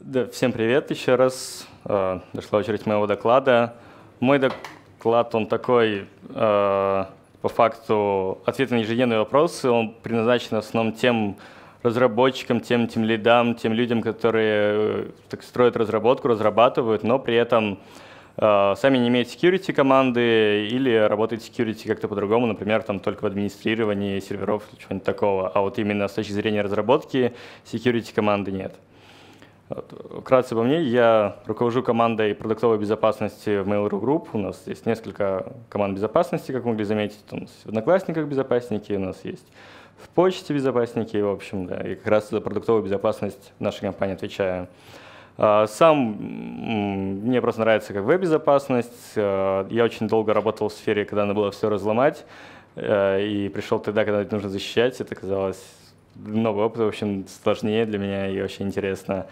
Да, всем привет еще раз. Дошла очередь моего доклада. Мой доклад, он такой, по факту, ответ на ежедневные вопросы. Он предназначен в основном тем разработчикам, тем тимлидам, тем людям, которые строят разработку, разрабатывают, но при этом сами не имеют security команды или работают security как-то по-другому, например, там только в администрировании серверов или чего-нибудь такого. А вот именно с точки зрения разработки security команды нет. Вкратце обо мне. Я руковожу командой продуктовой безопасности в Mail.ru Group. У нас есть несколько команд безопасности, как вы могли заметить. У нас в Одноклассниках безопасники, у нас есть в Почте безопасники. В общем, да, и как раз за продуктовую безопасность нашей компании отвечаю. Сам мне просто нравится как веб-безопасность. Я очень долго работал в сфере, когда надо было все разломать. И пришел тогда, когда это нужно защищать. Это казалось новый опыт, в общем, сложнее для меня и очень интересно.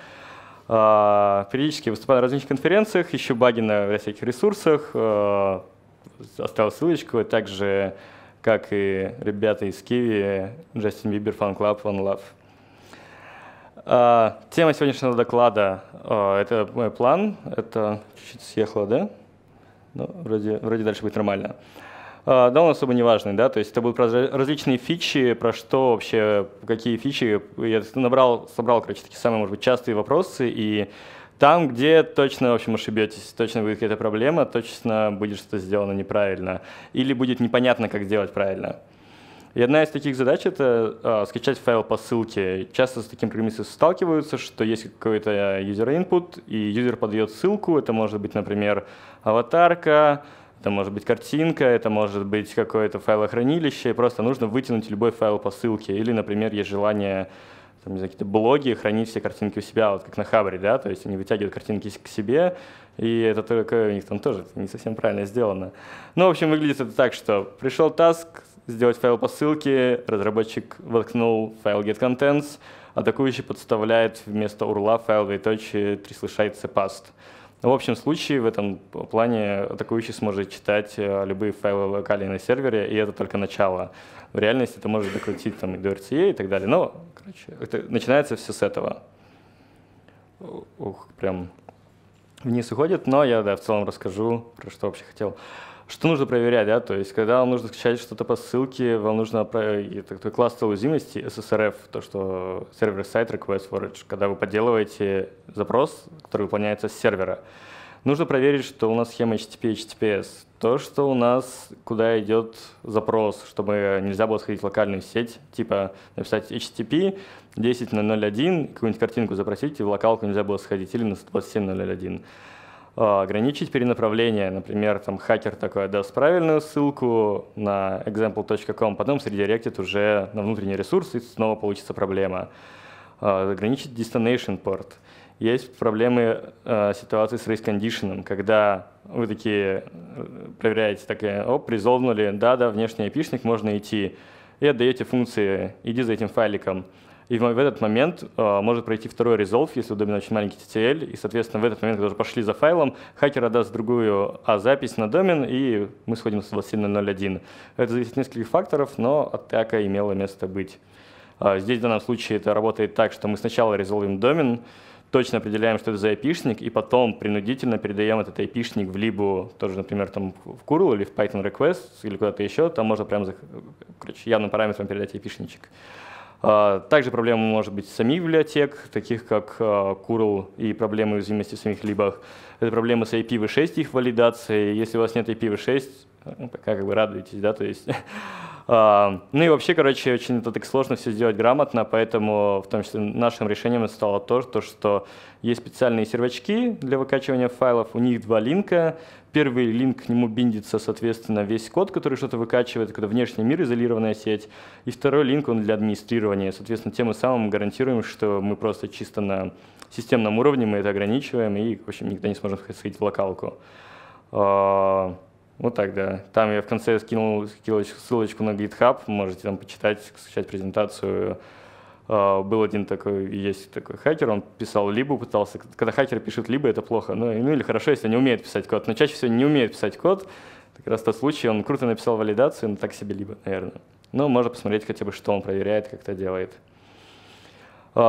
Периодически выступаю на различных конференциях, ищу баги на всяких ресурсах, оставил ссылочку, также, как и ребята из Kiwi, Джастин Бибер, Fun Club, One Love. Тема сегодняшнего доклада — это мой план. Это чуть-чуть съехало, да? Ну, вроде дальше будет нормально. Да, он особо не важный, да, то есть это будут различные фичи, про что вообще, какие фичи. Я собрал, короче, такие самые, может быть, частые вопросы, и там, где точно, в общем, ошибетесь, точно будет какая-то проблема, точно будет что-то сделано неправильно, или будет непонятно, как сделать правильно. И одна из таких задач — это скачать файл по ссылке. Часто с таким программистом сталкиваются, что есть какой-то юзер-инпут, и юзер подает ссылку, это может быть, например, аватарка, это может быть картинка, это может быть какое-то файлохранилище, просто нужно вытянуть любой файл по ссылке. Или, например, есть желание, там, не знаю, какие-то блоги хранить все картинки у себя, вот как на Habr, да, то есть они вытягивают картинки к себе, и это только у них там тоже не совсем правильно сделано. Ну, в общем, выглядит это так, что пришел таск сделать файл по ссылке, разработчик воткнул файл getContents, атакующий подставляет вместо урла файл двоеточие, три слышается past. В общем случае, в этом плане атакующий сможет читать любые файлы локально на сервере, и это только начало. В реальности это может докрутить там, и до RCA и так далее. Но, короче, это начинается все с этого. Ух, прям вниз уходит, но я, да, в целом расскажу, про что вообще хотел. Что нужно проверять, да, то есть, когда вам нужно скачать что-то по ссылке, вам нужно проверить класс уязвимости SSRF, то, что сервер сайт request forage, когда вы подделываете запрос, который выполняется с сервера. Нужно проверить, что у нас схема HTTP и HTTPS, то, что у нас, куда идет запрос, чтобы нельзя было сходить в локальную сеть, типа написать HTTP 10.0.0.1, какую-нибудь картинку запросить, и в локалку нельзя было сходить, или на 127.0.0.1. Ограничить перенаправление. Например, там хакер такой даст правильную ссылку на example.com, потом редиректит уже на внутренний ресурс, и снова получится проблема. Ограничить destination port. Есть проблемы ситуации с race condition, когда вы такие проверяете, такие, оп, резолвнули, да-да, внешний айпишник, можно идти, и отдаете функции «иди за этим файликом». И в этот момент может пройти второй резолв, если удобен очень маленький TTL, и, соответственно, в этот момент, когда уже пошли за файлом, хакер отдаст другую запись на домен, и мы сходим с 27.0.0.1. Это зависит от нескольких факторов, но атака имела место быть. Здесь в данном случае это работает так, что мы сначала резолвим домен, точно определяем, что это за айпишник, и потом принудительно передаем этот айпишник в либо, тоже, например, там в curl или в Python request, или куда-то еще, там можно прям, короче, явным параметром передать айпишничек. Также проблема может быть самих библиотек, таких как curl и проблемы уязвимости в самих либах. Это проблемы с IPv6, их валидацией. Если у вас нет IPv6, пока как бы радуетесь, да, то есть. Ну и вообще, короче, очень это так сложно все сделать грамотно, поэтому в том числе нашим решением стало то, что есть специальные сервачки для выкачивания файлов, у них два линка. Первый линк к нему биндится, соответственно, весь код, который что-то выкачивает, когда внешний мир, изолированная сеть. И второй линк, он для администрирования. Соответственно, тем самым гарантируем, что мы просто чисто на системном уровне мы это ограничиваем и, в общем, никогда не сможем сходить в локалку. Вот так, да. Там я в конце скинул ссылочку на GitHub, можете там почитать, скачать презентацию. Был один такой, есть такой хакер, он писал либо, пытался, когда хакер пишет либо, это плохо, ну или хорошо, если не умеет писать код, но чаще всего не умеет писать код, как раз тот случай, он круто написал валидацию, но так себе либо, наверное. Ну, можно посмотреть хотя бы, что он проверяет, как это делает.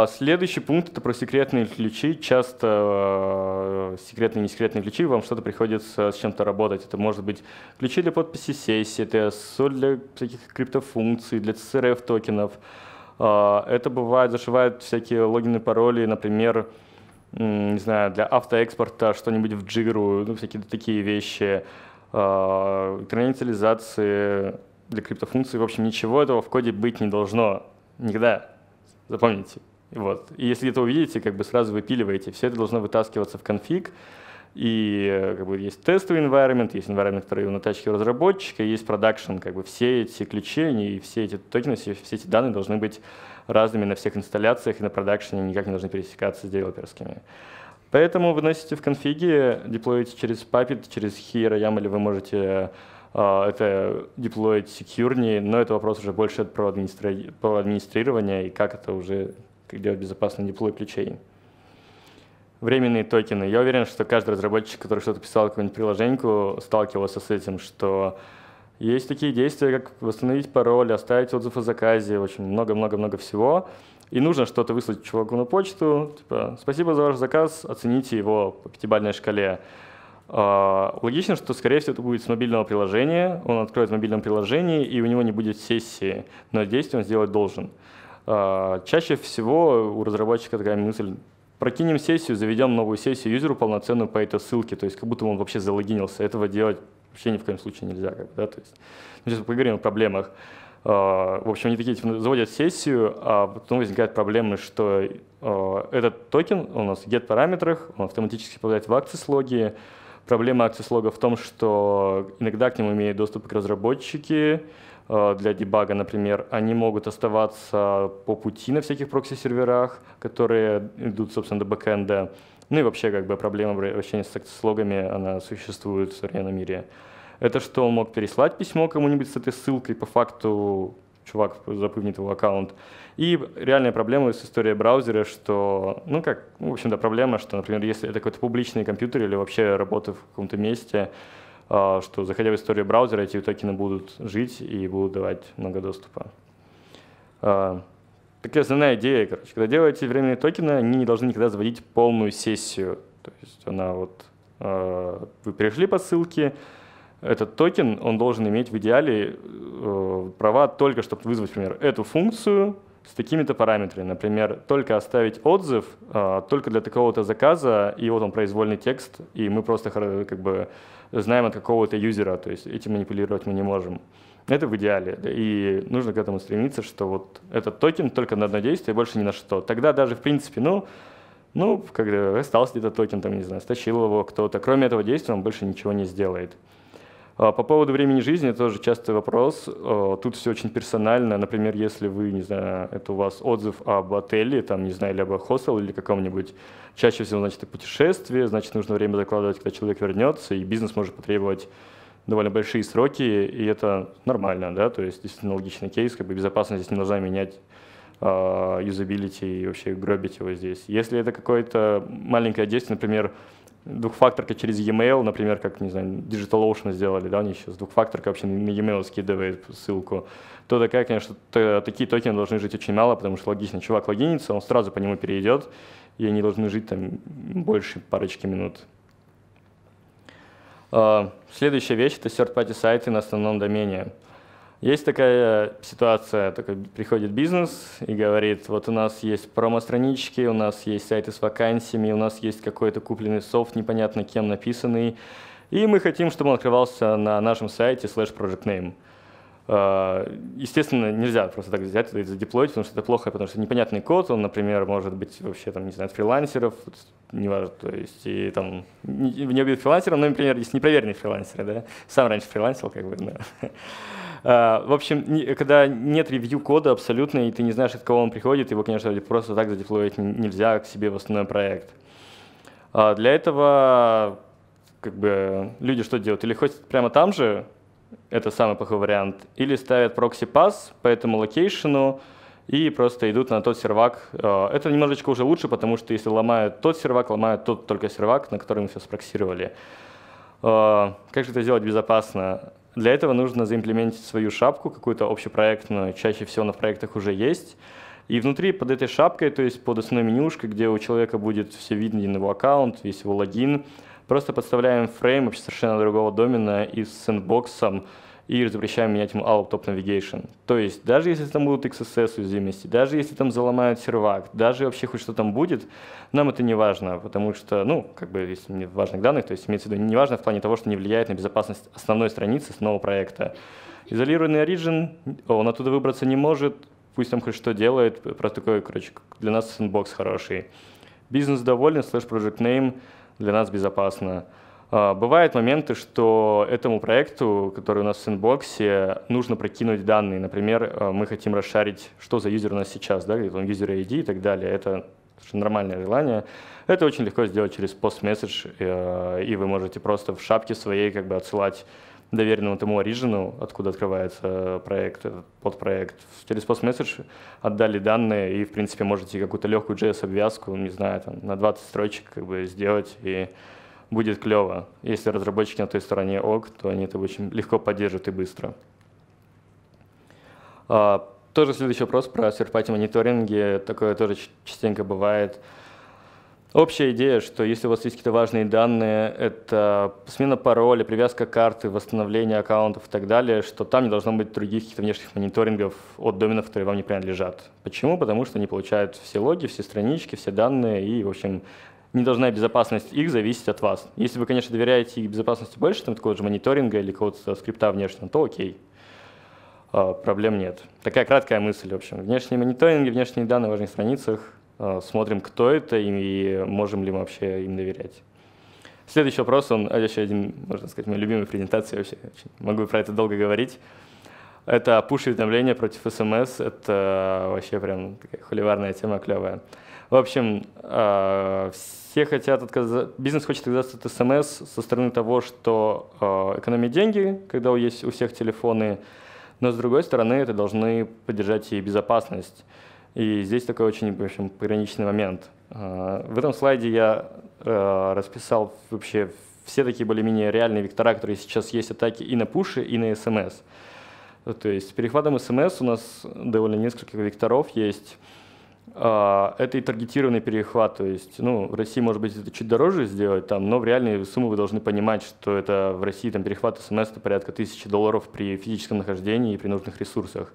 Следующий пункт — это про секретные ключи. Часто секретные и несекретные ключи, вам что-то приходится с чем-то работать. Это может быть ключи для подписи сессии, это соль для всяких криптофункций, для SSRF токенов. Это бывает, зашивают всякие логины, пароли, например, не знаю, для автоэкспорта что-нибудь в Jira, ну, всякие такие вещи, инициализации для криптофункций. В общем, ничего этого в коде быть не должно. Никогда. Запомните. Вот. И если это увидите, как бы сразу выпиливаете. Все это должно вытаскиваться в конфиг. И как бы, есть тестовый environment, есть environment, который на тачке у разработчика, есть продакшн. Как бы, все эти ключи и все эти токены, все эти данные должны быть разными на всех инсталляциях и на продакшне, никак не должны пересекаться с девелоперскими. Поэтому вы носите в конфиге, деплоите через Puppet, через Hero, YAML, или вы можете это деплоить секьюрнее, но это вопрос уже больше про администрирование и как это уже как делать безопасный деплой ключей. Временные токены. Я уверен, что каждый разработчик, который что-то писал в какую-нибудь приложеньку, сталкивался с этим, что есть такие действия, как восстановить пароль, оставить отзыв о заказе, очень много-много-много всего. И нужно что-то выслать чуваку на почту, типа «Спасибо за ваш заказ, оцените его по пятибалльной шкале». Логично, что, скорее всего, это будет с мобильного приложения, он откроет в мобильном приложении, и у него не будет сессии, но действие он сделать должен. Чаще всего у разработчика такая мысль: прокинем сессию, заведем новую сессию юзеру полноценную по этой ссылке, то есть как будто он вообще залогинился. Этого делать вообще ни в коем случае нельзя. Да? То есть, мы сейчас поговорим о проблемах. В общем, они такие заводят сессию, а потом возникают проблемы, что этот токен у нас в get-параметрах, он автоматически попадает в access-логи. Проблема access-лога в том, что иногда к нему имеют доступ к разработчики для дебага, например. Они могут оставаться по пути на всяких прокси-серверах, которые идут, собственно, до бэкэнда. Ну и вообще, как бы, проблема обращения с access-логами, она существует в современном мире. Это что, он мог переслать письмо кому-нибудь с этой ссылкой, по факту чувак запомнит его аккаунт. И реальная проблема с историей браузера, что, ну как, в общем-то, проблема, что, например, если это какой-то публичный компьютер или вообще работа в каком-то месте, что, заходя в историю браузера, эти токены будут жить и будут давать много доступа. Такая основная идея, короче, когда делаете временные токены, они не должны никогда заводить полную сессию. То есть она вот, вы перешли по ссылке, этот токен, он должен иметь в идеале права только, чтобы вызвать, например, эту функцию с такими-то параметрами. Например, только оставить отзыв, только для такого-то заказа, и вот он произвольный текст, и мы просто как бы знаем от какого-то юзера, то есть этим манипулировать мы не можем. Это в идеале, и нужно к этому стремиться, что вот этот токен только на одно действие, больше ни на что. Тогда даже, в принципе, ну когда остался где-то токен, там, не знаю, стащил его кто-то, кроме этого действия он больше ничего не сделает. По поводу времени жизни, это тоже частый вопрос. Тут все очень персонально. Например, если вы, не знаю, это у вас отзыв об отеле, там, не знаю, или об хостеле, или каком-нибудь, чаще всего, значит, и путешествие, значит, нужно время закладывать, когда человек вернется, и бизнес может потребовать довольно большие сроки, и это нормально, да, то есть действительно логичный кейс, как бы безопасность здесь не должна менять юзабилити и вообще гробить его здесь. Если это какое-то маленькое действие, например, двухфакторка через e-mail, например, как, не знаю, DigitalOcean сделали, да, они сейчас двухфакторка вообще на e-mail скидывает ссылку, то такая, конечно, такие токены должны жить очень мало, потому что логично, чувак логинится, он сразу по нему перейдет, и они должны жить там больше парочки минут. Следующая вещь — это third-party сайты на основном домене. Есть такая ситуация, такой приходит бизнес и говорит: вот у нас есть промо-странички, у нас есть сайты с вакансиями, у нас есть какой-то купленный софт, непонятно кем написанный, и мы хотим, чтобы он открывался на нашем сайте /projectname. Естественно, нельзя просто так взять и задеплоить, потому что это плохо, потому что непонятный код, он, например, может быть вообще, там, не знаю, от фрилансеров, неважно, то есть, и там, не убьют фрилансера, но, например, есть непроверенные фрилансеры, да, сам раньше фрилансил, как бы, да. В общем, когда нет ревью кода абсолютно, и ты не знаешь, от кого он приходит, его, конечно, просто так задеплоить нельзя к себе в основной проект. Для этого, как бы, люди что делают? Или хоть прямо там же, это самый плохой вариант, или ставят прокси-пас по этому локейшену и просто идут на тот сервак. Это немножечко уже лучше, потому что если ломают тот сервак, ломают тот только сервак, на который мы все спроксировали. Как же это сделать безопасно? Для этого нужно заимплементить свою шапку, какую-то общепроектную, чаще всего на проектах уже есть, И внутри под этой шапкой, то есть под основной менюшкой, где у человека будет все виден его аккаунт, весь его логин, просто подставляем фрейм вообще совершенно другого домена и с сэндбоксом, и запрещаем менять ему out of navigation. То есть даже если там будут XSS уязвимости, даже если там заломают сервак, даже вообще хоть что там будет, нам это не важно, потому что, ну, как бы если не важных данных, то есть имеется в виду не важно в плане того, что не влияет на безопасность основной страницы основного проекта. Изолированный origin, он оттуда выбраться не может, пусть там хоть что делает, просто такой, короче, для нас сэндбокс хороший. Бизнес доволен, /project name для нас безопасно. Бывают моменты, что этому проекту, который у нас в сэндбоксе, нужно прокинуть данные. Например, мы хотим расшарить, что за юзер у нас сейчас, да, где-то он юзер ID и так далее. Это нормальное желание. Это очень легко сделать через пост-месседж, и вы можете просто в шапке своей как бы отсылать доверенному тому оригину, откуда открывается проект, подпроект. Через пост-месседж отдали данные, и, в принципе, можете какую-то легкую JS-обвязку, не знаю, там, на 20 строчек как бы сделать, и будет клево. Если разработчики на той стороне ок, то они это очень легко поддержат и быстро. Тоже следующий вопрос про third-party мониторинги. Такое тоже частенько бывает. Общая идея, что если у вас есть какие-то важные данные, это смена пароля, привязка карты, восстановление аккаунтов и так далее, что там не должно быть других каких-то внешних мониторингов от доменов, которые вам не принадлежат. Почему? Потому что они получают все логи, все странички, все данные и, в общем, не должна безопасность их зависеть от вас. Если вы, конечно, доверяете их безопасности больше, там, какого-то же мониторинга или какого-то скрипта внешнего, то окей, проблем нет. Такая краткая мысль, в общем. Внешние мониторинги, внешние данные в важных страницах. Смотрим, кто это и можем ли мы вообще им доверять. Следующий вопрос, он еще один, можно сказать, моя любимая презентация вообще. Могу про это долго говорить. Это push-уведомления против SMS. Это вообще прям такая холиварная тема, клевая. В общем, все хотят отказаться, бизнес хочет отказаться от SMS со стороны того, что экономить деньги, когда есть у всех телефоны, но с другой стороны это должны поддержать и безопасность. И здесь такой очень, в общем, пограничный момент. В этом слайде я расписал вообще все такие более-менее реальные вектора, которые сейчас есть атаки и на пуши, и на SMS. То есть с перехватом SMS у нас довольно несколько векторов есть. Это и таргетированный перехват, то есть, ну, в России, может быть, это чуть дороже сделать, там, но в реальные суммы вы должны понимать, что это в России там, перехват СМС это порядка $1000 при физическом нахождении и при нужных ресурсах.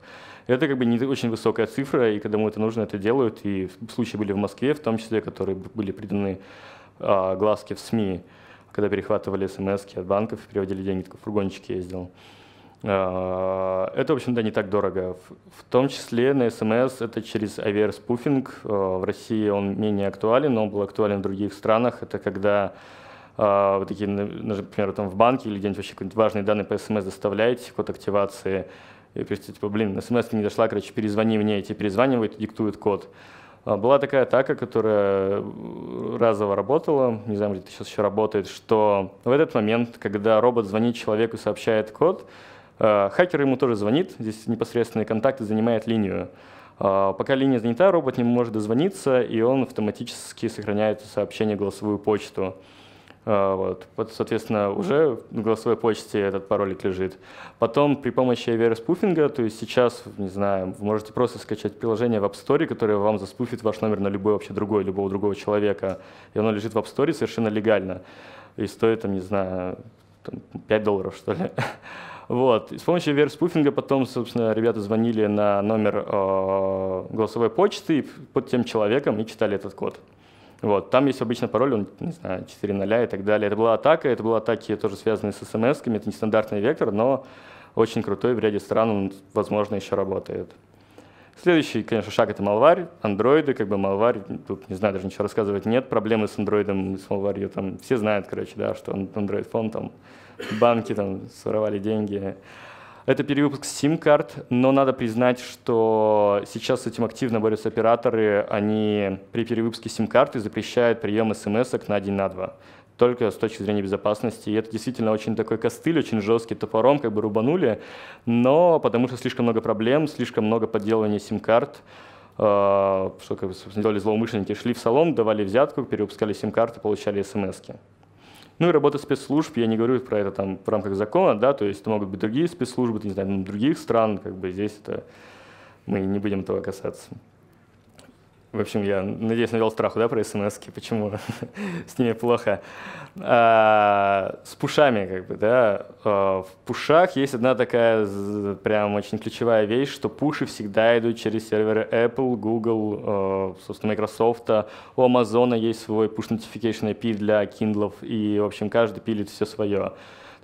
Это как бы не очень высокая цифра, и когда кому это нужно, это делают, и случаи были в Москве, в том числе, которые были приданы глазки в СМИ, когда перехватывали СМС-ки от банков и переводили деньги, такой фургончик ездил. Это, в общем-то, не так дорого. В том числе на SMS это через AVR-спуфинг. В России он менее актуален, но он был актуален в других странах. Это когда, вот такие, например, там в банке или где-нибудь вообще какие-нибудь важные данные по SMS доставляете, код активации, и пишете, типа, блин, SMS-то не дошла, короче, перезвони мне, и тебе перезванивают, диктуют код. Была такая атака, которая разово работала, не знаю, где-то сейчас еще работает, что в этот момент, когда робот звонит человеку и сообщает код, хакер ему тоже звонит, здесь непосредственные контакты занимает линию. Пока линия занята, робот не может дозвониться, и он автоматически сохраняет сообщение в голосовую почту. Вот. Соответственно, уже в голосовой почте этот паролик лежит. Потом при помощи AVR-спуфинга, то есть сейчас, не знаю, вы можете просто скачать приложение в App Store, которое вам заспуфит ваш номер на любой вообще другой, любого другого человека, и оно лежит в App Store совершенно легально. И стоит, там, не знаю, $5, что ли. Вот. И с помощью AVR-спуфинга потом, собственно, ребята звонили на номер голосовой почты под тем человеком и читали этот код. Вот. Там есть обычно пароль, он, не знаю, 4 0 и так далее. Это была атака, это были атаки тоже связанные с смс-ками, это нестандартный вектор, но очень крутой, в ряде стран он, возможно, еще работает. Следующий, конечно, шаг — это малварь, андроиды, как бы малварь, тут, не знаю, даже ничего рассказывать нет, проблемы с андроидом, с малварью, там, все знают, короче, да, что андроид-фон, там, банки, там, своровали деньги. Это перевыпуск сим-карт, но надо признать, что сейчас с этим активно борются операторы, они при перевыпуске сим-карты запрещают прием смс-ок на 1 на 2, только с точки зрения безопасности. И это действительно очень такой костыль, очень жесткий, топором как бы рубанули, но потому что слишком много проблем, слишком много подделывания сим-карт, что, как бы, собственно, делали злоумышленники, шли в салон, давали взятку, перевыпускали сим-карты, получали смс-ки. Ну и работа спецслужб, я не говорю про это там в рамках закона, да, то есть это могут быть другие спецслужбы, не знаю, других стран, как бы здесь это мы не будем этого касаться. В общем, я, надеюсь, навел страху, да, про смс-ки, почему с ними плохо. С пушами, как бы, да. В пушах есть одна такая прям очень ключевая вещь, что пуши всегда идут через серверы Apple, Google, собственно, Microsoft. У Amazon есть свой push notification IP для Kindle, и, в общем, каждый пилит все свое.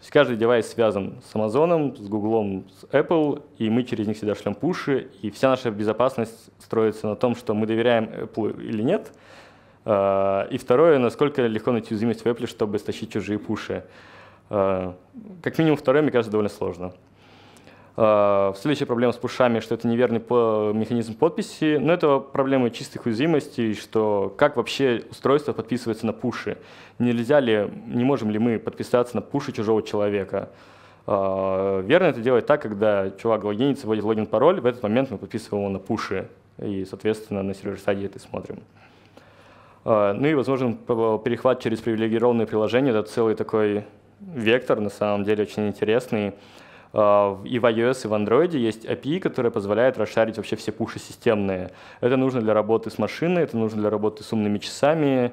То есть каждый девайс связан с Amazon, с Google, с Apple, и мы через них всегда шлем пуши, и вся наша безопасность строится на том, что мы доверяем Apple или нет. И второе, насколько легко найти уязвимость в Apple, чтобы стащить чужие пуши. Как минимум второе, мне кажется, довольно сложно. Следующая проблема с пушами, что это неверный механизм подписи, но это проблема чистых уязвимостей, что как вообще устройство подписывается на пуши. Нельзя ли, не можем ли мы подписаться на пуши чужого человека? Верно это делать так, когда чувак логинится, вводит логин-пароль, в этот момент мы подписываем его на пуши, и, соответственно, на сервер-сайде это смотрим. Ну и, возможно, перехват через привилегированные приложения, это целый такой вектор, на самом деле, очень интересный. И в iOS, и в Android есть API, которая позволяет расшарить вообще все пуши системные. Это нужно для работы с машиной, это нужно для работы с умными часами.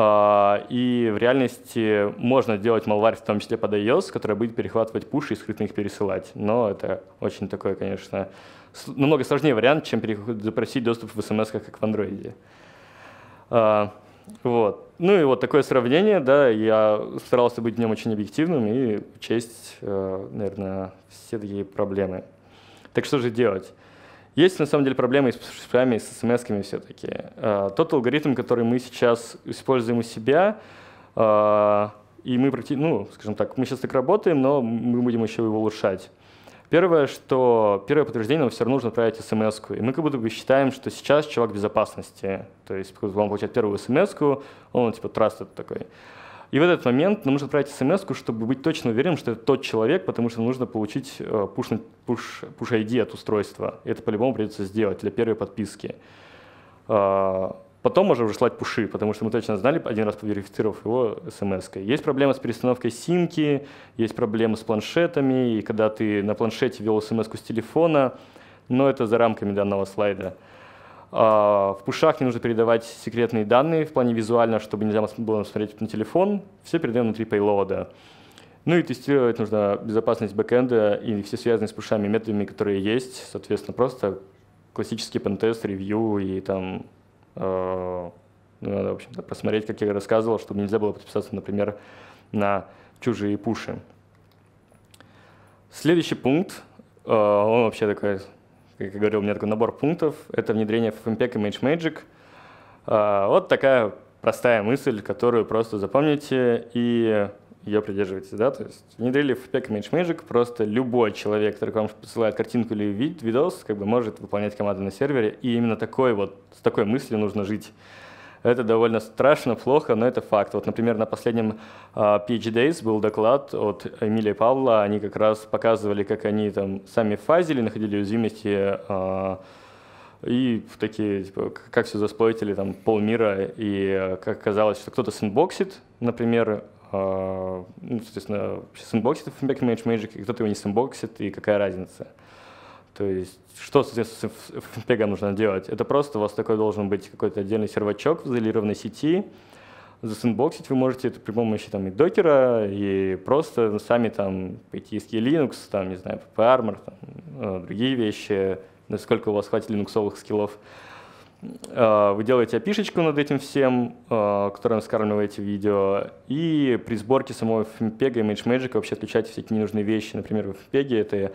И в реальности можно делать malware, в том числе под iOS, который будет перехватывать пуши и скрытно их пересылать. Но это очень такой, конечно, намного сложнее вариант, чем запросить доступ в смс-ках, как в Android. Вот. Ну и вот такое сравнение, да, я старался быть в нем очень объективным и учесть, наверное, все такие проблемы. Так что же делать? Есть на самом деле проблемы и с пушами, и с смс-ками все-таки. Тот алгоритм, который мы сейчас используем у себя, и мы, ну, скажем так, мы сейчас так работаем, но мы будем еще его улучшать. Первое, что первое подтверждение, нам все равно нужно отправить смс-ку. И мы как будто бы считаем, что сейчас чувак в безопасности. То есть он получает первую смс-ку, он типа trusted такой. И в этот момент нам нужно отправить смс-ку, чтобы быть точно уверенным, что это тот человек, потому что нужно получить push ID от устройства. И это по-любому придется сделать для первой подписки. Потом можно уже слать пуши, потому что мы точно знали, один раз поверифицировав его смс-кой. Есть проблема с перестановкой симки, есть проблема с планшетами, и когда ты на планшете вел смс-ку с телефона, но это за рамками данного слайда. В пушах не нужно передавать секретные данные в плане визуально, чтобы нельзя было смотреть на телефон, все передаем внутри пейлода. Ну и тестировать нужно безопасность бэкэнда и все связанные с пушами методами, которые есть, соответственно, просто классический пентест, ревью и там… надо, в общем-то, просмотреть, как я рассказывал, чтобы нельзя было подписаться, например, на чужие пуши. Следующий пункт, он вообще такой, как я говорил, у меня такой набор пунктов, это внедрение FFmpeg и ImageMagick. Вот такая простая мысль, которую просто запомните и ее придерживайтесь. Да? То есть внедрили FFmpeg и ImageMagick, просто любой человек, который к вам посылает картинку или видос, как бы может выполнять команды на сервере, и именно такой вот, с такой мыслью нужно жить. Это довольно страшно, плохо, но это факт. Вот, например, на последнем PHDays был доклад от Эмили и Павла, они как раз показывали, как они там сами фазили, находили уязвимости, и такие, типа, как все засплойтили там полмира, и как оказалось, что кто-то сэндбоксит, например, соответственно, сэндбоксит FFmpeg ImageMagick, и кто-то его не сэндбоксит, и какая разница. То есть, что, соответственно, с FFmpeg нужно делать? Это просто у вас такой должен быть какой-то отдельный сервачок в изолированной сети. Засэндбоксить вы можете это при помощи там, и докера, и просто сами там пойти из Linux, там, не знаю, PPArmor, там, другие вещи, насколько у вас хватит линуксовых скиллов. Вы делаете API-шечку над этим всем, которым скармливаете видео, и при сборке самого FFmpeg и ImageMagick вообще отключаете все эти ненужные вещи. Например, в FFmpeg это,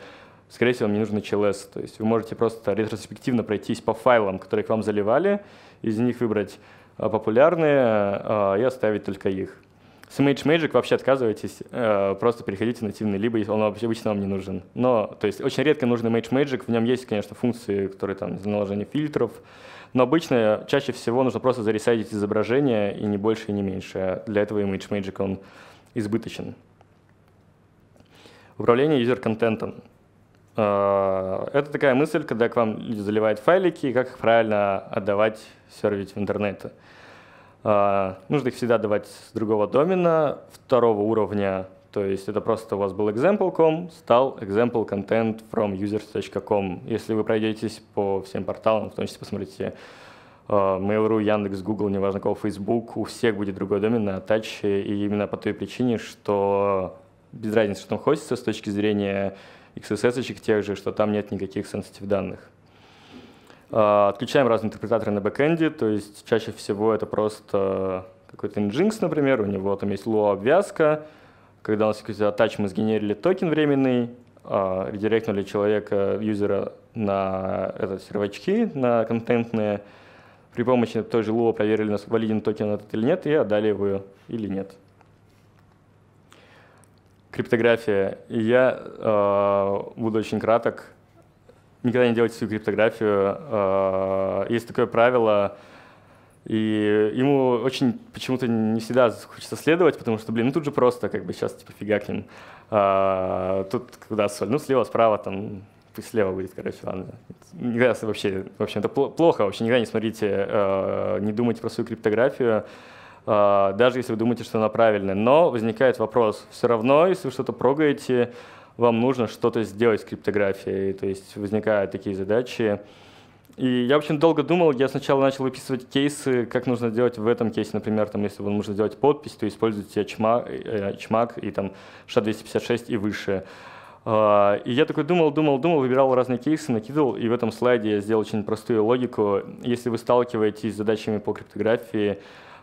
скорее всего, вам не нужен HLS. То есть вы можете просто ретроспективно пройтись по файлам, которые к вам заливали, из них выбрать популярные и оставить только их. С ImageMagick вообще отказывайтесь, просто переходите на нативный, либо он обычно вам не нужен. Но, то есть очень редко нужен ImageMagick, в нем есть, конечно, функции, которые там наложение фильтров, но обычно чаще всего нужно просто заресайдить изображение, и не больше, и не меньше. Для этого ImageMagick он избыточен. Управление юзер-контентом. Это такая мысль, когда к вам люди заливают файлики, и как их правильно отдавать, сервить в интернете. Нужно их всегда отдавать с другого домена, второго уровня. То есть это просто у вас был example.com, стал example-content from users.com. Если вы пройдетесь по всем порталам, в том числе посмотрите Mail.ru, Яндекс, Google, неважно кого, Facebook, у всех будет другой домен на Apache, и именно по той причине, что без разницы, что там хостится с точки зрения XSS-очек тех же, что там нет никаких sensitive данных. Отключаем разные интерпретаторы на бэкэнде, то есть чаще всего это просто какой-то Nginx, например, у него там есть Lua-обвязка, когда у нас есть attach, мы сгенерили токен временный, редиректнули человека, юзера на сервачки, на контентные, при помощи той же Lua проверили, нас валиден токен этот или нет, и отдали его или нет. Криптография. И я буду очень краток. Никогда не делайте свою криптографию. Есть такое правило, и ему очень почему-то не всегда хочется следовать, потому что, блин, ну тут же просто, как бы сейчас типа фигакнем. Тут куда соль? Ну слева, справа, там, пусть слева будет, короче, ладно. Никогда вообще, в общем, это плохо, вообще никогда не смотрите, не думайте про свою криптографию, даже если вы думаете, что она правильная. Но возникает вопрос, все равно, если вы что-то прогаете, вам нужно что-то сделать с криптографией, то есть возникают такие задачи. И я, в общем, долго думал, я сначала начал выписывать кейсы, как нужно делать в этом кейсе, например, там, если вам нужно сделать подпись, то используйте HMAC и там SHA-256 и выше. И я такой думал, выбирал разные кейсы, накидывал, и в этом слайде я сделал очень простую логику. Если вы сталкиваетесь с задачами по криптографии,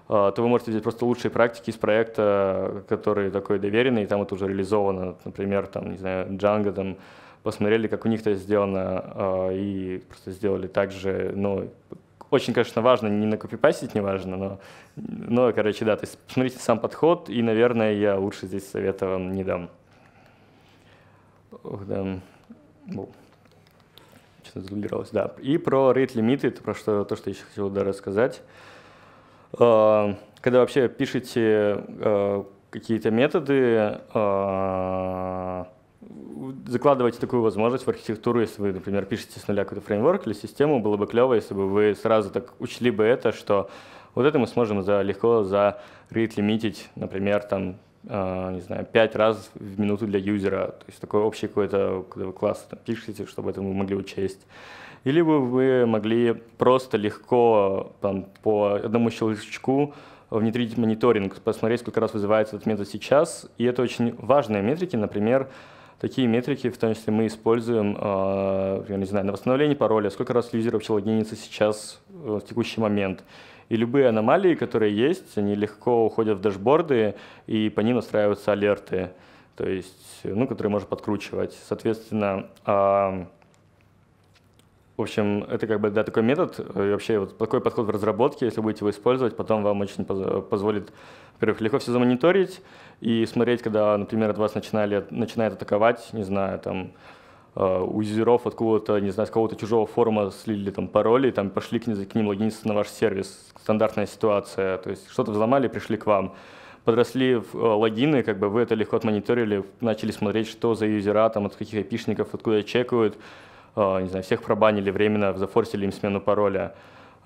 то вы можете взять просто лучшие практики из проекта, который такой доверенный, и там это уже реализовано, например, там, не знаю, Django, там, посмотрели, как у них это сделано, и просто сделали так же. Ну, очень, конечно, важно, не накопипастить, не важно, но, короче, да, то есть посмотрите сам подход, и, наверное, я лучше здесь совета вам не дам. Ох, да. Что-то забиралось, да. И про rate limit, это про то, что я еще хотел рассказать. Когда вообще пишете какие-то методы, закладывайте такую возможность в архитектуру, если вы, например, пишете с нуля какой-то фреймворк или систему, было бы клево, если бы вы сразу так учли бы это, что вот это мы сможем легко зарейт-лимитить, например, там, не знаю, 5 раз в минуту для юзера, то есть такой общий какой-то класс там, пишите, чтобы это мы могли учесть. Или бы вы могли просто легко там, по одному щелчку внедрить мониторинг, посмотреть, сколько раз вызывается этот метод сейчас. И это очень важные метрики. Например, такие метрики, в том числе, мы используем я не знаю, на восстановление пароля, сколько раз юзер вообще логинится сейчас в текущий момент. И любые аномалии, которые есть, они легко уходят в дашборды, и по ним настраиваются алерты, то есть, ну, которые можно подкручивать. Соответственно, в общем, это как бы да, такой метод, и вообще вот такой подход в разработке, если будете его использовать, потом вам очень позволит, во-первых, легко все замониторить и смотреть, когда, например, от вас начинает атаковать, не знаю, там, у юзеров откуда-то, не знаю, с какого-то чужого форума слили там пароли, там пошли к ним логиниться на ваш сервис, стандартная ситуация, то есть что-то взломали, пришли к вам. Подросли в логины, как бы вы это легко отмониторили, начали смотреть, что за юзера, там, от каких айпишников, откуда чекают, не знаю, всех пробанили временно, зафорсили им смену пароля.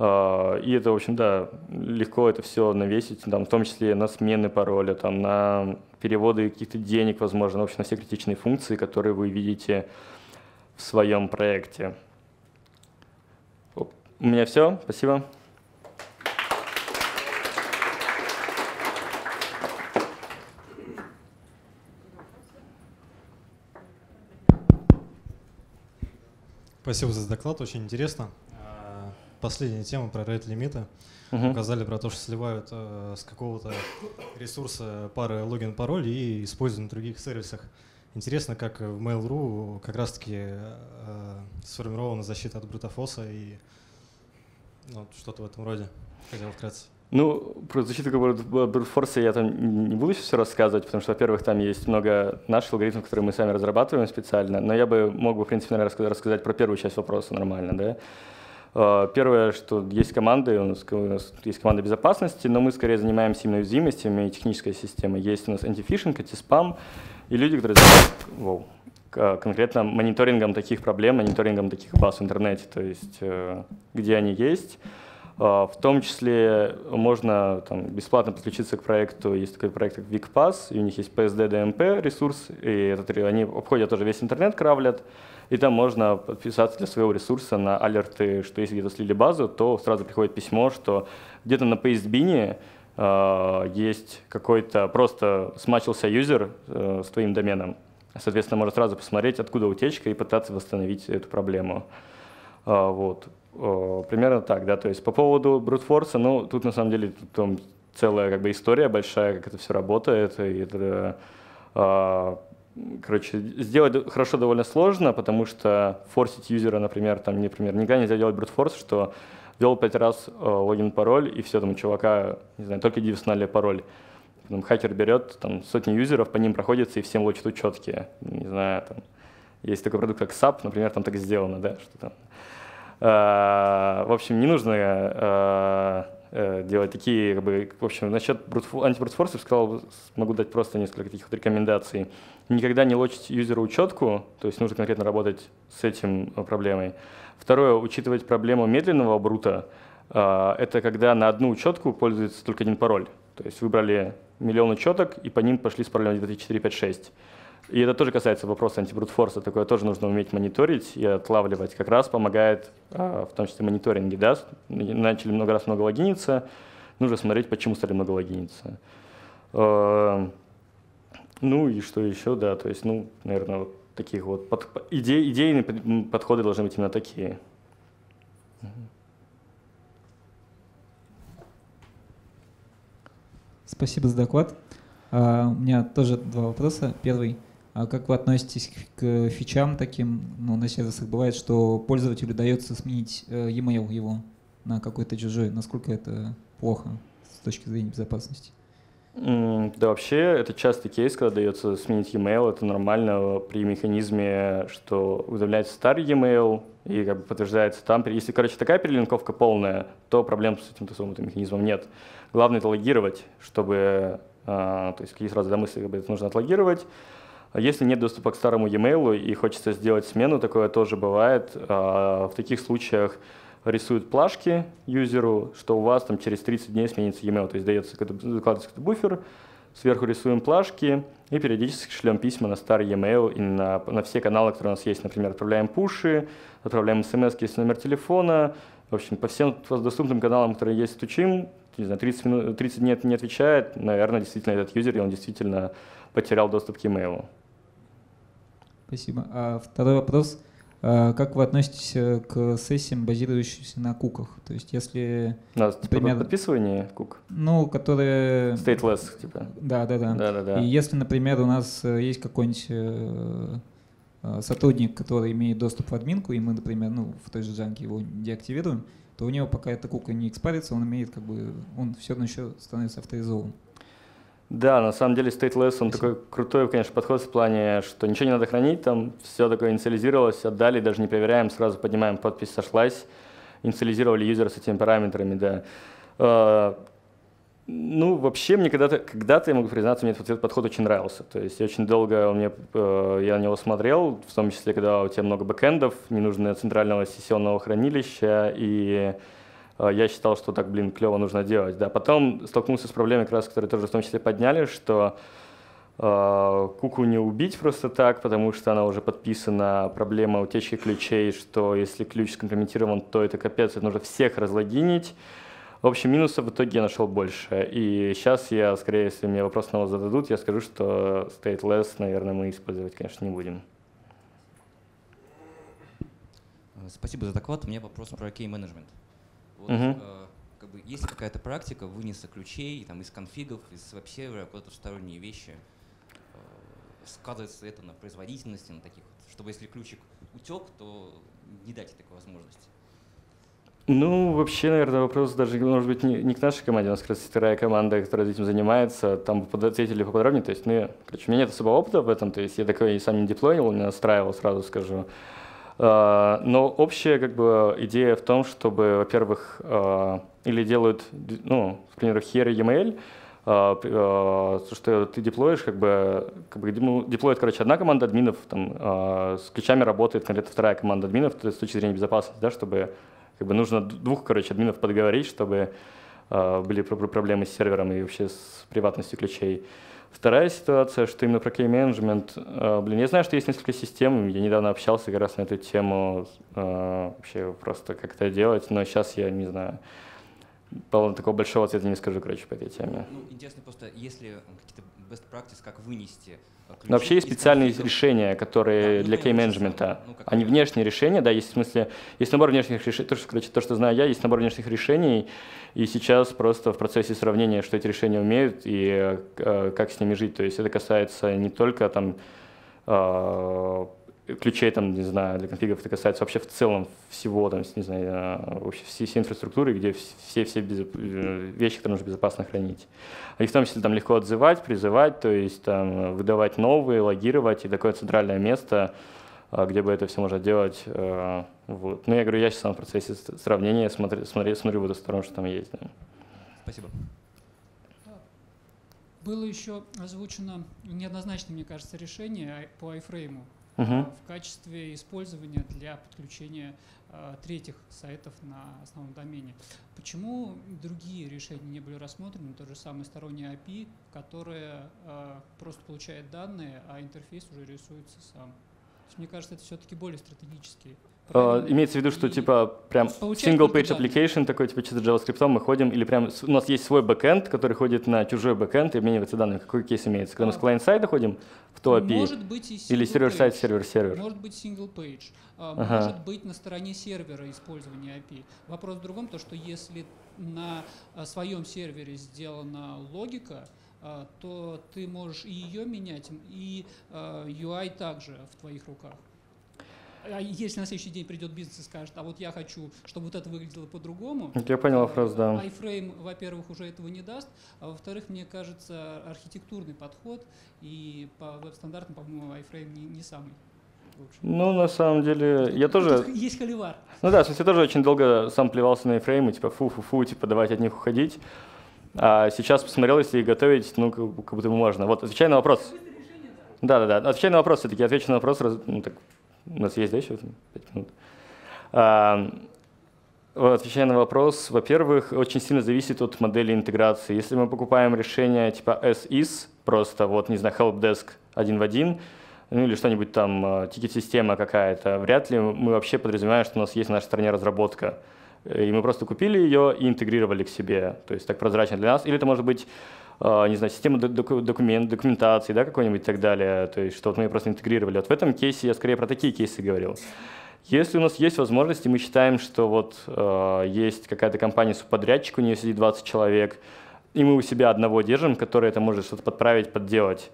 И это, в общем, да, легко это все навесить, там, в том числе на смены пароля, там, на переводы каких-то денег, возможно, в общем, на все критичные функции, которые вы видите в своем проекте. У меня все, спасибо. Спасибо за доклад, очень интересно. Последняя тема про рейт-лимиты. Указали про то, что сливают с какого-то ресурса пары логин-пароль и используют на других сервисах. Интересно, как в Mail.ru как раз-таки сформирована защита от брутофорса и ну, что-то в этом роде. Хотел вкратце. Ну, про защиту от брутфорса я там не буду сейчас все рассказывать, потому что, во-первых, там есть много наших алгоритмов, которые мы сами разрабатываем специально, но я бы мог бы, в принципе, наверное, рассказать про первую часть вопроса нормально, да. Первое, что есть команды, у нас есть команда безопасности, но мы скорее занимаемся именно уязвимостями и технической системой. Есть у нас антифишинг, антиспам и люди, которые занимаются конкретно мониторингом таких проблем, мониторингом таких баз в интернете, то есть где они есть. В том числе можно там, бесплатно подключиться к проекту, есть такой проект как VicPass, и у них есть PHDays ресурс, и они обходят тоже весь интернет, кравлят, и там можно подписаться для своего ресурса на алерты, что если где-то слили базу, то сразу приходит письмо, что где-то на PasteBin есть какой-то, просто смачился юзер с твоим доменом. Соответственно, можно сразу посмотреть, откуда утечка, и пытаться восстановить эту проблему. Вот. Примерно так, да, то есть по поводу брутфорса, ну, тут на самом деле тут, там, целая как бы история большая, как это все работает, и это, короче, сделать хорошо довольно сложно, потому что форсить юзера, например, там, никогда нельзя делать брутфорс, что ввел 5 раз логин-пароль, и все, там, у чувака, не знаю, только диверсиональный пароль. Потом хакер берет, там, сотни юзеров, по ним проходится, и всем лочат учетки, не знаю, там, есть такой продукт, как SAP, например, там так сделано, да, что там. В общем, не нужно делать такие, как бы, в общем, насчет антибрутфорса я сказал, могу дать просто несколько таких вот рекомендаций. Никогда не лочить юзеру учетку, то есть нужно конкретно работать с этим проблемой. Второе, учитывать проблему медленного брута, это когда на одну учетку пользуется только один пароль. То есть выбрали 1 000 000 учеток и по ним пошли с паролем 2, 3, 4, 5, 6. И это тоже касается вопроса антибрутфорса, такое тоже нужно уметь мониторить и отлавливать. Как раз помогает, в том числе, мониторинге, да? Начали много раз много логиниться, нужно смотреть, почему стали много логиниться. Ну и что еще, да, то есть, ну, наверное, вот таких вот идейные подходы должны быть именно такие. Спасибо за доклад. У меня тоже 2 вопроса. Первый. Как вы относитесь к фичам таким? Ну, на сервисах бывает, что пользователю дается сменить e-mail его на какой-то чужой. Насколько это плохо с точки зрения безопасности? Да, вообще это частый кейс, когда дается сменить e-mail. Это нормально при механизме, что удалится старый e-mail и как бы подтверждается там. Если, короче, такая перелинковка полная, то проблем с этим механизмом нет. Главное — это логировать, чтобы… То есть какие сразу домысли, как бы, это нужно отлогировать. Если нет доступа к старому e-mail и хочется сделать смену, такое тоже бывает. В таких случаях рисуют плашки юзеру, что у вас там через 30 дней сменится e-mail. То есть закладывается какой-то буфер, сверху рисуем плашки и периодически шлем письма на старый e-mail и на все каналы, которые у нас есть. Например, отправляем пуши, отправляем смс, если номер телефона. В общем, по всем доступным каналам, которые есть, стучим. Не знаю, 30 дней не отвечает, наверное, действительно этот юзер, и он действительно потерял доступ к e-mail. Спасибо. А второй вопрос. Как вы относитесь к сессиям, базирующимся на куках? То есть если… Например, подписывание кук? Ну, которые… Stateless, типа. Да. И если, например, у нас есть какой-нибудь сотрудник, который имеет доступ в админку, и мы, например, ну, в той же Django его деактивируем, то у него пока эта кука не экспарится, он имеет, как бы, он все равно еще становится авторизован. Да, на самом деле stateless, он такой крутой, конечно, подход в плане, что ничего не надо хранить, там все такое инициализировалось, отдали, даже не проверяем, сразу поднимаем, подпись сошлась, инициализировали юзера с этими параметрами, да. Ну, вообще, мне когда-то, я могу признаться, мне этот подход очень нравился. То есть я очень долго я на него смотрел, в том числе, когда у тебя много бэкэндов, не нужно центрального сессионного хранилища, и я считал, что так, блин, клево нужно делать. Да. Потом столкнулся с проблемой, как раз, которые тоже в том числе подняли, что куку не убить просто так, потому что она уже подписана, проблема утечки ключей, что если ключ скомпрометирован, то это капец, это нужно всех разлогинить. В общем, минусов в итоге я нашел больше. И сейчас я, скорее, если мне вопрос снова зададут, я скажу, что stateless, наверное, мы использовать, конечно, не будем. Спасибо за доклад. У меня вопрос про кей-менеджмент. Вот, как бы, есть какая-то практика вынеса ключей там, из конфигов, из веб-сервера, куда-то в сторонние вещи? Сказывается это на производительности, на таких, чтобы если ключик утек, то не дать такой возможности? Ну, вообще, наверное, вопрос даже, может быть, не к нашей команде, у нас как раз вторая команда, которая этим занимается, там ответили поподробнее, то есть, ну, короче, у меня нет особого опыта в этом, то есть я такой сам не деплоил, не настраивал, сразу скажу. Но общая, как бы, идея в том, чтобы, во-первых, или делают, ну, к примеру, Hero e-mail, что ты деплоишь, как бы деплоит, короче, одна команда админов, там, с ключами работает конкретно вторая команда админов, то есть, с точки зрения безопасности, да, чтобы… Как бы нужно двух, короче, админов подговорить, чтобы были проблемы с сервером и вообще с приватностью ключей. Вторая ситуация, что именно про клей-менеджмент. Я знаю, что есть несколько систем. Я недавно общался как раз на эту тему, вообще просто как это делать, но сейчас я не знаю. Павел, такого большого ответа не скажу, короче, по этой теме. Ну, интересно просто, если какие-то best practice, как вынести ключи. Но вообще есть специальные решения, которые для клей-менеджмента. Они внешние решения, да, есть в смысле, есть набор внешних решений, то, что знаю я, есть набор внешних решений, и сейчас просто в процессе сравнения, что эти решения умеют и как с ними жить. То есть это касается не только там ключей, там, не знаю, для конфигов, это касается вообще в целом всего, там, не знаю, вообще всей инфраструктуры, где все вещи, которые нужно безопасно хранить. И в том числе там легко отзывать, призывать, то есть там выдавать новые, логировать, и такое центральное место, где бы это все можно делать. Вот. Ну, я говорю, я сейчас в процессе сравнения смотрю в эту сторону, что там есть. Да. Спасибо. Было еще озвучено неоднозначное, мне кажется, решение по iFrame. В качестве использования для подключения третьих сайтов на основном домене. Почему другие решения не были рассмотрены, тот же самый сторонний API, которое просто получает данные, а интерфейс уже рисуется сам? Мне кажется, это все-таки более стратегический. Имеется в виду, что типа прям single page application, такой типа чисто JavaScript мы ходим, или прям у нас есть свой бэкэнд, который ходит на чужой бэкэнд и обменивается данными, какой кейс имеется. Когда мы с клиент-сайда ходим в то API, или сервер-сайт, сервер-сервер. Может быть single page, может быть на стороне сервера использование API. Вопрос в другом, то что если на своем сервере сделана логика, то ты можешь и ее менять, и UI также в твоих руках. А если на следующий день придет бизнес и скажет, а вот я хочу, чтобы вот это выглядело по-другому. Я понял вопрос, да. iFrame, во-первых, уже этого не даст, а во-вторых, мне кажется, архитектурный подход, и по веб-стандартам, по-моему, iFrame не самый. Ну, на самом деле, я тоже… Есть холивар. Ну да, в смысле, я тоже очень долго сам плевался на iFrame, типа фу-фу-фу, типа давайте от них уходить. А сейчас посмотрел, если готовить, ну, как будто можно. Вот, отвечай на вопрос. Да-да-да, отвечай на вопрос все-таки, отвечу на вопрос. Ну, так, у нас есть, да, еще 5 минут? Отвечая на вопрос, во-первых, очень сильно зависит от модели интеграции. Если мы покупаем решение типа as-is, просто, вот, не знаю, helpdesk один в один, ну или что-нибудь там, тикет-система какая-то, вряд ли мы вообще подразумеваем, что у нас есть на нашей стороне разработка. И мы просто купили ее и интегрировали к себе, то есть так прозрачно для нас. Или это может быть, не знаю, система документации, да, какой-нибудь и так далее, то есть что вот мы ее просто интегрировали. Вот в этом кейсе я скорее про такие кейсы говорил. Если у нас есть возможность, и мы считаем, что вот есть какая-то компания-субподрядчик, у нее сидит 20 человек, и мы у себя одного держим, который это может что-то подправить, подделать,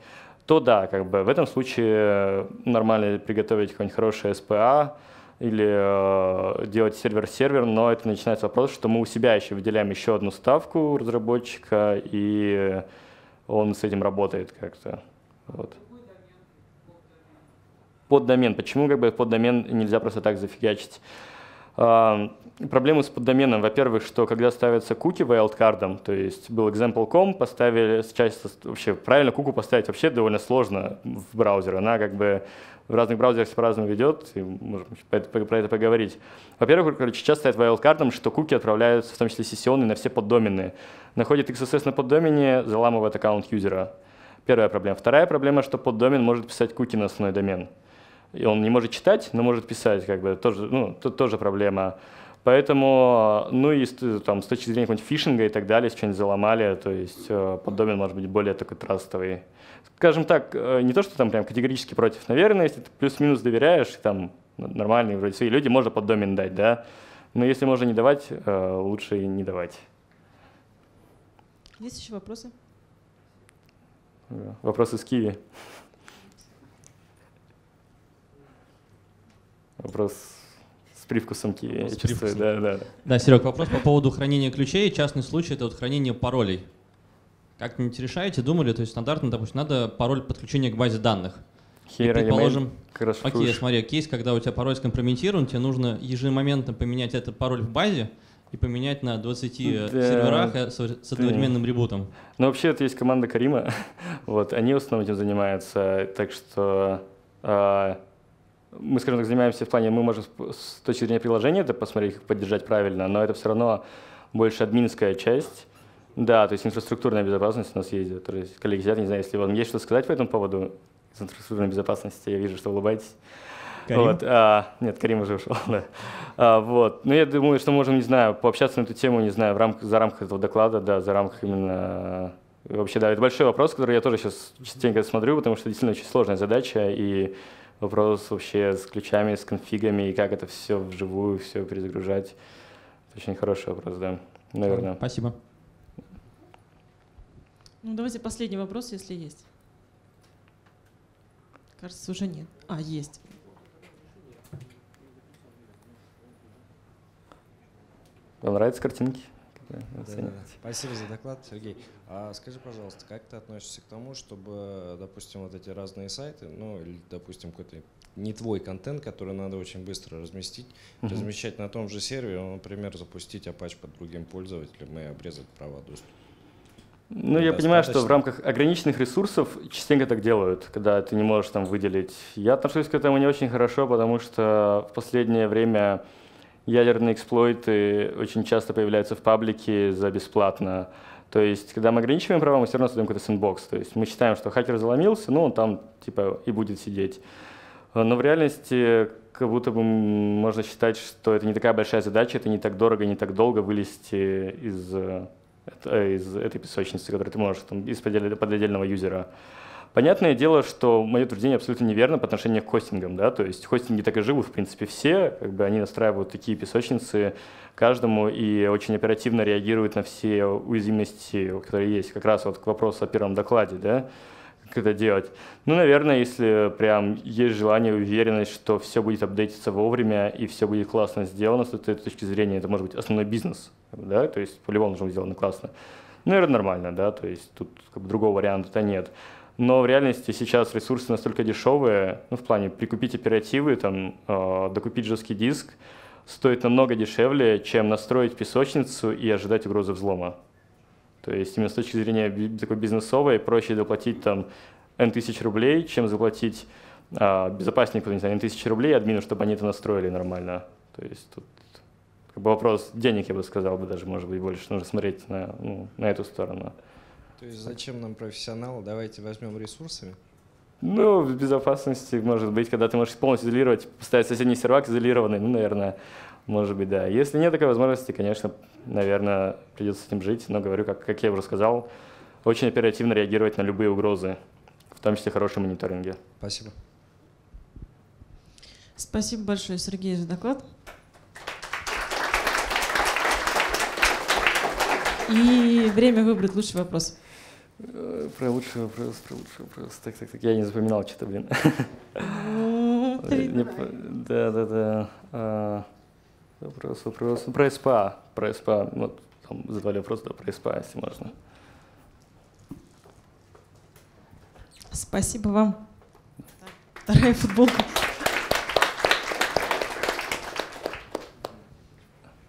то да, как бы в этом случае нормально приготовить какое-нибудь хорошее СПА, или делать сервер-сервер, но это начинается вопрос, что мы у себя еще выделяем еще одну ставку разработчика, и он с этим работает как-то. Вот. Поддомен. Почему как бы поддомен нельзя просто так зафигачить? Проблемы с поддоменом, во-первых, что когда ставятся куки wildcard'ом, то есть был example.com, поставили часть, вообще правильно куку поставить вообще довольно сложно в браузере, она как бы в разных браузерах по-разному ведет, и можем про это поговорить. Во-первых, короче, часто стоит wildcard'ом, что куки отправляются, в том числе сессионные, на все поддомены. Находит XSS на поддомене, заламывает аккаунт юзера. Первая проблема. Вторая проблема, что поддомен может писать куки на основной домен. И он не может читать, но может писать, как бы, тоже, ну, тут тоже проблема. Поэтому, ну и там, с точки зрения какого-нибудь фишинга и так далее, если что-нибудь заломали, то есть поддомен может быть более такой трастовый. Скажем так, не то, что там прям категорически против, наверное, если ты плюс-минус доверяешь, там нормальные вроде свои люди, можно поддомен дать, да. Но если можно не давать, лучше и не давать. Есть еще вопросы? Вопросы с Kiwi. Вопрос с привкусом Kiwi, я чувствую. Да, Серег, вопрос по поводу хранения ключей. Частный случай – это вот хранение паролей. Как-нибудь решаете, думали, то есть стандартно, допустим, надо пароль подключения к базе данных. Hero, предположим, окей, смотри, кейс, когда у тебя пароль скомпрометирован, тебе нужно ежемоментно поменять этот пароль в базе и поменять на 20 серверах с одновременным ребутом. Ну, вообще, это есть команда Карима, вот, они в основном этим занимаются, так что… мы, скажем так, занимаемся в плане, мы можем с точки зрения приложения это посмотреть, как поддержать правильно, но это все равно больше админская часть. Да, то есть инфраструктурная безопасность у нас есть. То есть, коллеги сидят, не знаю, если вам есть что сказать по этому поводу из инфраструктурной безопасности, я вижу, что улыбаетесь. Карим? Вот, нет, Карим уже ушел. Да. Вот. Но я думаю, что можем, не знаю, пообщаться на эту тему, не знаю, за рамках этого доклада, да, за рамках именно… Вообще, да, это большой вопрос, который я тоже сейчас частенько смотрю, потому что действительно очень сложная задача, и вопрос вообще с ключами, с конфигами, и как это все вживую, все перезагружать. Это очень хороший вопрос, да, наверное. Спасибо. Ну, давайте последний вопрос, если есть. Кажется, уже нет. А, есть. Вам нравятся картинки? Да. Спасибо за доклад, Сергей. А скажи, пожалуйста, как ты относишься к тому, чтобы, допустим, вот эти разные сайты, ну, или, допустим, какой-то не твой контент, который надо очень быстро разместить, размещать на том же сервере, например, запустить Apache под другим пользователем и обрезать права доступа? Ну, я понимаю, что в рамках ограниченных ресурсов частенько так делают, когда ты не можешь там выделить. Я отношусь к этому не очень хорошо, потому что в последнее время ядерные эксплойты очень часто появляются в паблике за бесплатно. То есть, когда мы ограничиваем права, мы все равно создаем какой-то сэндбокс. То есть мы считаем, что хакер заломился, ну, он там типа и будет сидеть. Но в реальности как будто бы можно считать, что это не такая большая задача, это не так дорого, не так долго вылезти из этой песочницы, которую ты можешь там, из подотдельного юзера. Понятное дело, что мое утверждение абсолютно неверно по отношению к хостингам. Да? То есть хостинги так и живут, в принципе, все. Как бы они настраивают такие песочницы каждому и очень оперативно реагируют на все уязвимости, которые есть. Как раз вот к вопросу о первом докладе, да? Как это делать. Ну, наверное, если прям есть желание, уверенность, что все будет апдейтиться вовремя и все будет классно сделано, с этой точки зрения это может быть основной бизнес. Да? То есть по-любому нужно быть сделано классно. Наверное, нормально, да, то есть тут как бы другого варианта-то нет. Но в реальности сейчас ресурсы настолько дешевые, ну, в плане прикупить оперативы, там, докупить жесткий диск стоит намного дешевле, чем настроить песочницу и ожидать угрозы взлома. То есть именно с точки зрения такой бизнесовой проще заплатить там N тысяч рублей, чем заплатить безопаснику, не знаю, N тысяч рублей админу, чтобы они это настроили нормально. То есть тут как бы вопрос денег, я бы сказал, даже, может быть, больше нужно смотреть на, ну, на эту сторону. То есть зачем нам профессионалы? Давайте возьмем ресурсами. Ну, в безопасности, может быть, когда ты можешь полностью изолировать, поставить соседний сервак изолированный, ну, наверное, может быть, да. Если нет такой возможности, конечно, наверное, придется с этим жить. Но, говорю, как я уже сказал, очень оперативно реагировать на любые угрозы, в том числе хорошем мониторинге. Спасибо. Спасибо большое, Сергей, за доклад. И время выбрать лучший вопрос. Про лучший вопрос. Так, я не запоминал что-то, блин. Да. Вопрос. Про СПА. Вот там задавали вопрос, да, про СПА, если можно. Спасибо вам. Вторая футболка.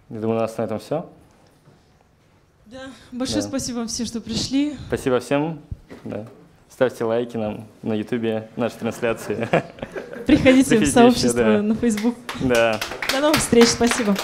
Я думаю, у нас на этом все. Да. Большое спасибо вам всем, что пришли. Спасибо всем. Да. Ставьте лайки нам на YouTube, наши трансляции. Приходите в сообщество еще, да. На Facebook. Да. До новых встреч. Спасибо.